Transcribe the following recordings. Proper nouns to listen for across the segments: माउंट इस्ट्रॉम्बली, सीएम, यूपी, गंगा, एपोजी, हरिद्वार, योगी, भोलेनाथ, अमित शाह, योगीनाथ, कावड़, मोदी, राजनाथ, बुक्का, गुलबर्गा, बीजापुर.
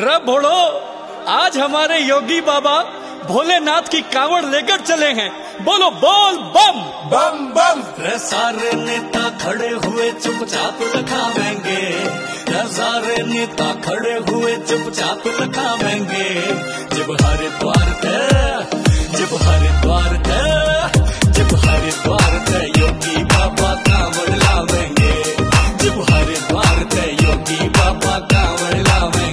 रब भोड़ो, आज हमारे योगी बाबा भोलेनाथ की कावड़ लेकर चले हैं। बोलो बोल बम बम बम। सारे नेता खड़े हुए चुपचाप लखावेंगे, सारे नेता खड़े हुए चुपचाप लखावेंगे। जब हरिद्वार थे, जब हरिद्वार थे, जब हरिद्वार थे योगी बाबा कावड़ लावेंगे। जब हरिद्वार थे योगी बाबा कावड़ लावेंगे।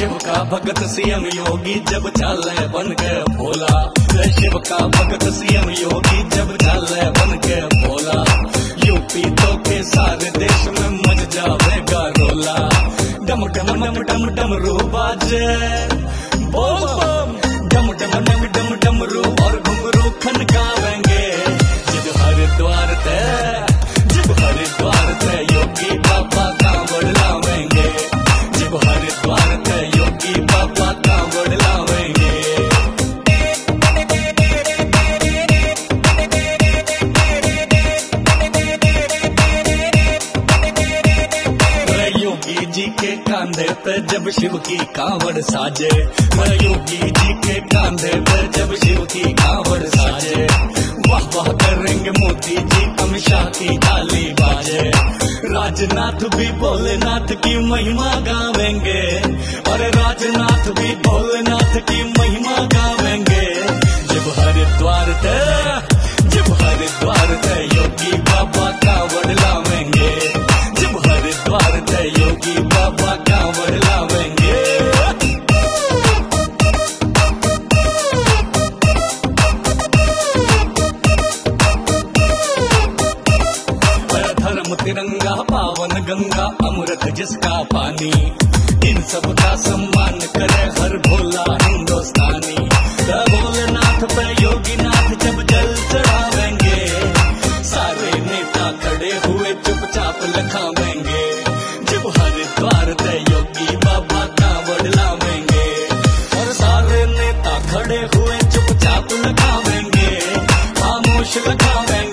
शिव का भगत सीएम योगी जब चाले बन के भोला, शिव का भगत सीएम योगी जब चाले बन के भोला। यूपी तो के सारे देश में मच जावेगा रोला। डम डम डम डम डम रू बाजे बोल बम, डम डम डम डम डम रू और घुंघरू खनकावेंगे। जब हरिद्वार थे, जब हरिद्वार थे योगी बाबा कावड़ लावेंगे। जब हरिद्वार थे के कांधे पे जब शिव की कावड़ साजे, योगी जी के कांधे पे जब शिव की कावड़ साजे। वाह वाह करेंगे मोदी जी अमित शाह की ताली बाजे। राजनाथ भी भोलेनाथ की महिमा गावेंगे, और राजनाथ भी भोलेनाथ की महिमा गावेंगे। जब हरिद्वार थे, जब हरिद्वार थे योगी बाबा कावड़ लावेंगे। जब हरिद्वार थे योगी बाबा कावड़ लावेंगे। धर्म तिरंगा पावन गंगा अमृत जिसका पानी, इन सब का सम्मान करे हर भोला हिंदुस्तानी। भोलेनाथ पे योगीनाथ जब जल चढ़ावेंगे, सारे नेता खड़े हुए चुपचाप लखावेंगे। जब हरिद्वार थे योगी बाबा कावड़ लावेंगे, और सारे नेता खड़े हुए चुपचाप लखावेंगे, खामोश लखावेंगे।